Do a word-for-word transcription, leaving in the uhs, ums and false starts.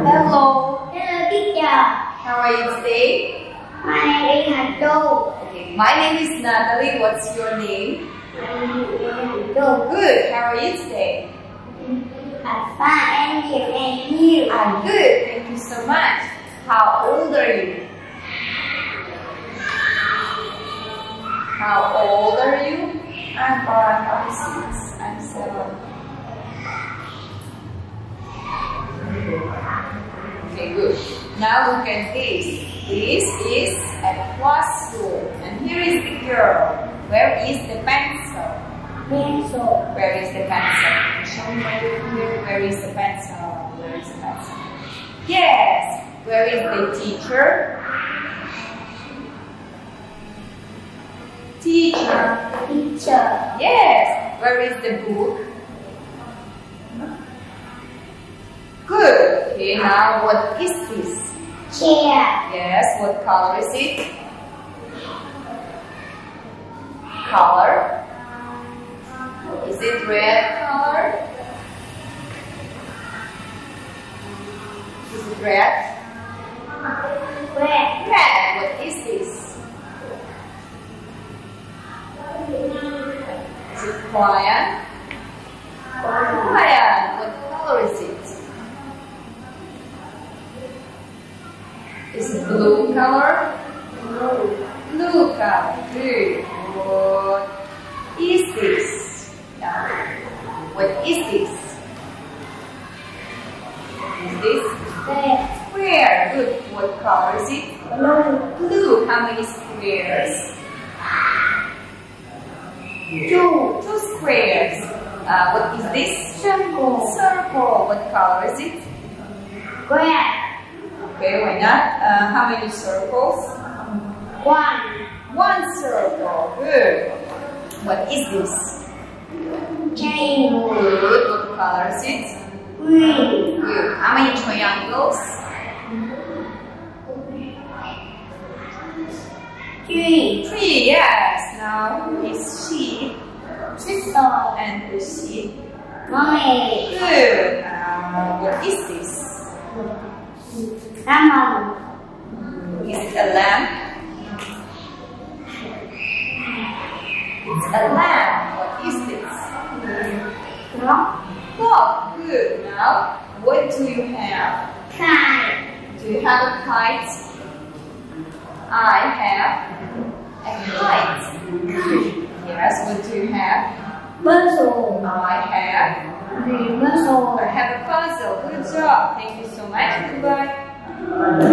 Hello. Hello, teacher. How are you today? My name is Hando. Okay. My name is Natalie. What's your name? My name is Hando. Good. How are you today? I'm fine. And you? And you? I'm good. Thank you so much. How old are you? How old are you? I'm five. I'm six. I'm seven. Okay, good. Now look at this. This is a classroom, and here is the girl. Where is the pencil? Pencil. Where is the pencil? Show me here. Where is the pencil? Where is the pencil? Yes. Where is the teacher? Teacher. Teacher. Yes. Where is the book? Good. Okay, now what is this? Chair. Yes. What color is it? Color. Is it red color? Is it red? Red. Red. What is this? Is it crayon? Crayon. What color is it? Is it blue color? Blue. Blue color. Good. What is this? Yeah. What is this? Is this? Square. Good. What color is it? Blue. Blue. How many squares? Two. Two squares. Uh, what is this? Circle. Circle. What color is it? Square. Okay, why not? Uh, how many circles? One. One circle. Good. What is this? Triangle. Good. What color is it? Green. Good. How many triangles? Three. Three, yes. Now, who is she? Sister. And who is she? Mommy. Good. Now, what is this? Lemon. Is it a lamp? It's a lamp. What is this? Clock. Clock. Good. Now, what do you have? Kite. Do you have a kite? I have a kite. Yes, what do you have? Puzzle. I have the puzzle. I have a puzzle. Good job. Thank you so much. Goodbye.